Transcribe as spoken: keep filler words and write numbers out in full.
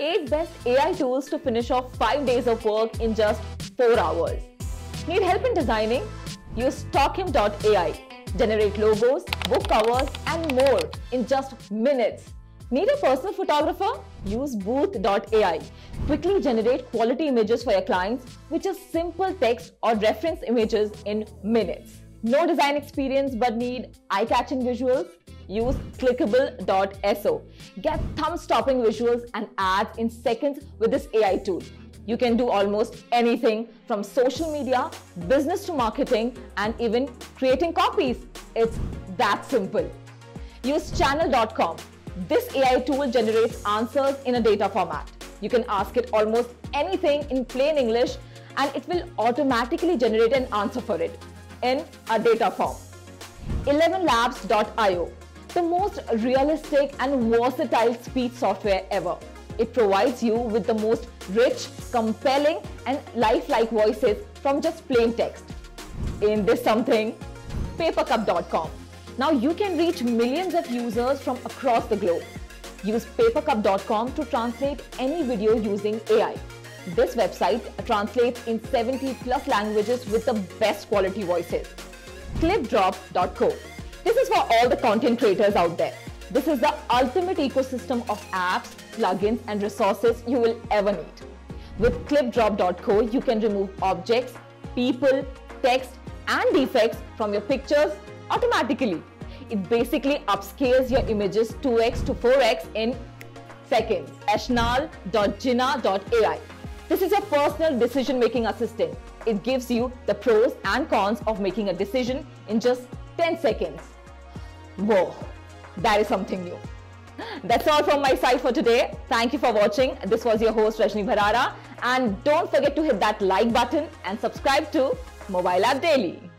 eight best A I tools to finish off five days of work in just four hours. Need help in designing? Use Stockimg dot A I. Generate logos, book covers, and more in just minutes. Need a personal photographer? Use booth dot A I. Quickly generate quality images for your clients, which is simple text or reference images in minutes. No design experience but need eye-catching visuals? Use clickable dot S O. Get thumb-stopping visuals and ads in seconds with this A I tool. You can do almost anything from social media, business to marketing, and even creating copies. It's that simple. Use channel dot com. This A I tool generates answers in a data format. You can ask it almost anything in plain English and it will automatically generate an answer for it in a data form. Elevenlabs dot I O. The most realistic and versatile speech software ever. It provides you with the most rich, compelling and lifelike voices from just plain text. Ain't this something? papercup dot com. Now you can reach millions of users from across the globe. Use papercup dot com to translate any video using A I. This website translates in seventy plus languages with the best quality voices. Clipdrop dot co. This is for all the content creators out there. This is the ultimate ecosystem of apps, plugins and resources you will ever need. With clipdrop dot co, you can remove objects, people, text and defects from your pictures automatically. It basically upscales your images two X to four X in seconds. Ashnal dot Gina dot A I. This is your personal decision-making assistant. It gives you the pros and cons of making a decision in just ten seconds. Whoa, that is something new. That's all from my side for today. Thank you for watching. This was your host Rajni Bharara, and don't forget to hit that like button and subscribe to Mobile App Daily.